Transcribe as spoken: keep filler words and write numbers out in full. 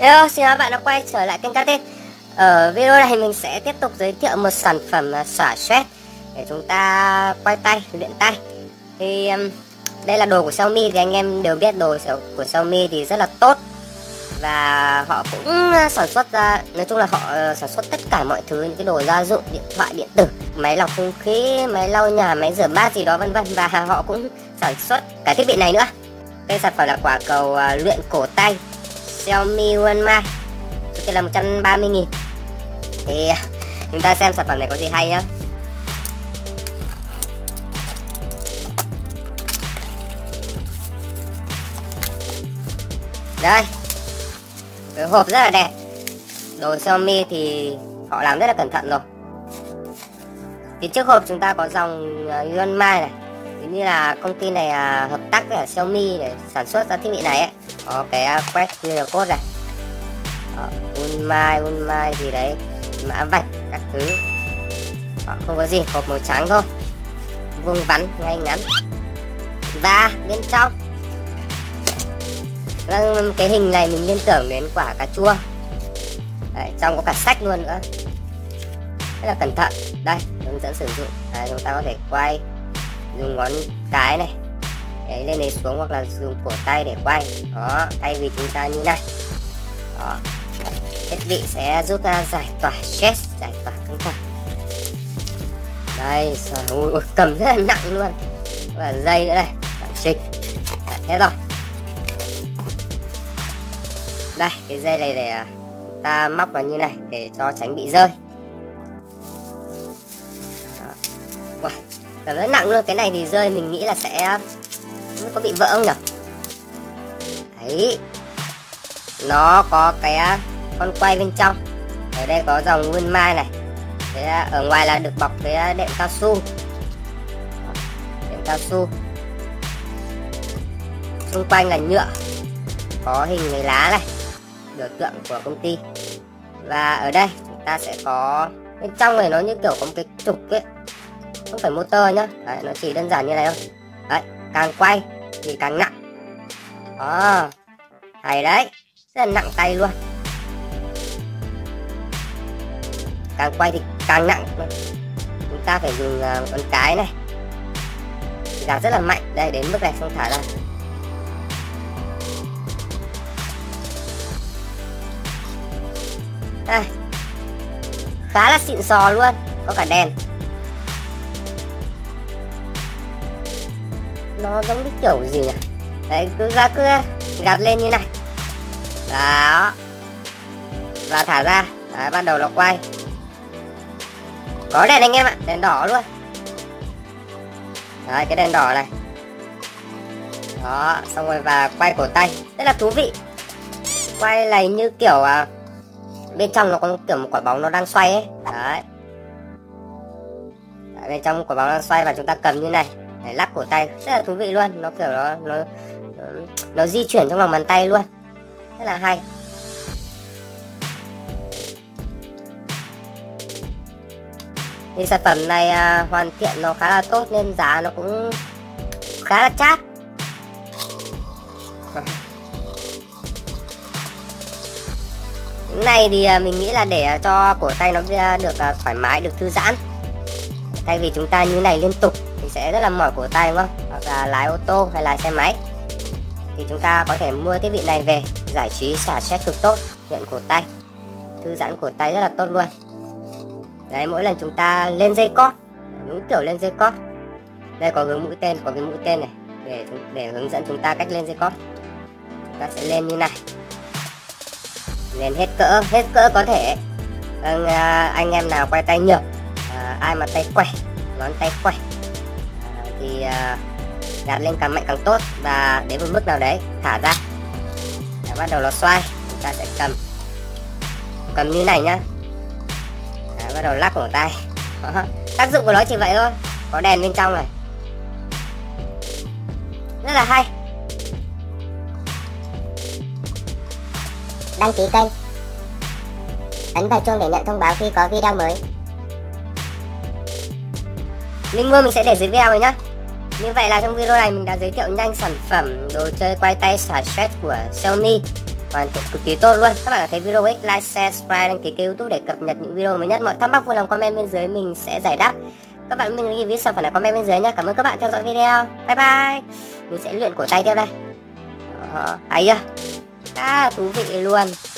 Hello, xin chào các bạn đã quay trở lại kênh ca tê. Ở video này mình sẽ tiếp tục giới thiệu một sản phẩm xả stress để chúng ta quay tay, luyện tay. Thì đây là đồ của Xiaomi, thì anh em đều biết đồ của Xiaomi thì rất là tốt. Và họ cũng sản xuất ra, nói chung là họ sản xuất tất cả mọi thứ, những cái đồ gia dụng, điện thoại, điện tử, máy lọc không khí, máy lau nhà, máy rửa bát gì đó vân vân. Và họ cũng sản xuất cả thiết bị này nữa. Đây sản phẩm là quả cầu luyện cổ tay Xiaomi Yunmai, số tiền là một trăm ba mươi nghìn. Thì chúng ta xem sản phẩm này có gì hay nhá. Đây, cái hộp rất là đẹp. Đồ Xiaomi thì họ làm rất là cẩn thận rồi. Thì trước hộp chúng ta có dòng Yunmai này, cũng như là công ty này hợp tác với Xiaomi để sản xuất ra thiết bị này ấy. Có cái quét quy rờ code này, Yunmai, Yunmai gì đấy, mã vạch các thứ. Đó, không có gì, hộp màu trắng thôi, vuông vắn ngay ngắn. Và bên trong cái hình này mình liên tưởng đến quả cà chua đấy, trong có cả sách luôn nữa, rất là cẩn thận. Đây, hướng dẫn sử dụng đấy, chúng ta có thể quay, dùng ngón cái này đấy, lên này xuống, hoặc là dùng cổ tay để quay đó, thay vì chúng ta như này đó. Thiết bị sẽ giúp ta giải tỏa stress, giải tỏa căng thẳng. Đây, ui, ui, cầm rất là nặng luôn, và dây nữa này, đẳng trịch thế rồi. Đây, cái dây này để chúng ta móc vào như này để cho tránh bị rơi. Wow, rất nặng luôn, cái này thì rơi mình nghĩ là sẽ có bị vỡ không nhỉ? Đấy, nó có cái con quay bên trong. Ở đây có dòng Yunmai này. Thế ở ngoài là được bọc cái đệm cao su. Đệm cao su. Xung quanh là nhựa, có hình người lá này, biểu tượng của công ty. Và ở đây chúng ta sẽ có, bên trong này nó như kiểu có một cái trục ấy, không phải motor nhá. Đấy, nó chỉ đơn giản như này thôi. Đấy, càng quay thì càng nặng. Đó, hay đấy, rất là nặng tay luôn. Càng quay thì càng nặng. Chúng ta phải dùng uh, con cái này, gạt rất là mạnh. Đây, đến mức này xong thả ra. Đây, khá là xịn sò luôn, có cả đèn. Nó giống cái kiểu gì nhỉ? Đấy, cứ ra cứ gạt lên như này. Đó, và thả ra. Đấy, ban đầu nó quay. Có đèn anh em ạ, đèn đỏ luôn. Đấy, cái đèn đỏ này. Đó, xong rồi và quay cổ tay. Rất là thú vị. Quay này như kiểu à, bên trong nó có kiểu một quả bóng nó đang xoay ấy. Đấy, đấy, bên trong quả bóng đang xoay và chúng ta cầm như này để lắc cổ tay, rất là thú vị luôn. Nó kiểu nó nó, nó, nó di chuyển trong lòng bàn tay luôn, rất là hay. Thì sản phẩm này à, hoàn thiện nó khá là tốt nên giá nó cũng khá là chát. Cái này thì à, mình nghĩ là để cho cổ tay nó được à, thoải mái, được thư giãn. Thay vì chúng ta như này liên tục thì sẽ rất là mỏi cổ tay đúng không? Hoặc là lái ô tô hay lái xe máy thì chúng ta có thể mua thiết bị này về giải trí xả stress cực tốt, luyện cổ tay, thư giãn cổ tay rất là tốt luôn. Đấy, mỗi lần chúng ta lên dây cót, đúng kiểu lên dây cót. Đây có hướng mũi tên, có cái mũi tên này để để hướng dẫn chúng ta cách lên dây cót. Chúng ta sẽ lên như này, lên hết cỡ, hết cỡ có thể. Anh, anh em nào quay tay nhược, à, ai mà tay quẩy, ngón tay quẩy à, thì à, gạt lên càng mạnh càng tốt. Và đến một mức nào đấy thả ra. Để bắt đầu nó xoay, chúng ta sẽ cầm, cầm như này nhá. Bắt đầu lắc cổ tay. Tác dụng của nó chỉ vậy thôi. Có đèn bên trong này, rất là hay. Đăng ký kênh, ấn vào chuông để nhận thông báo khi có video mới. Link mua mình sẽ để dưới video rồi nhá. Như vậy là trong video này mình đã giới thiệu nhanh sản phẩm đồ chơi quay tay xả stress của Xiaomi. hoàn thiện cực kỳ tốt luôn. Các bạn thấy video hữu ích, like, share, subscribe, đăng ký kênh YouTube để cập nhật những video mới nhất. Mọi thắc mắc vui lòng comment bên dưới, mình sẽ giải đáp. Các bạn mình review xong phần này comment bên dưới nhé. Cảm ơn các bạn theo dõi video. Bye bye. Mình sẽ luyện cổ tay theo đây. Đó, ấy à, à, thú vị luôn.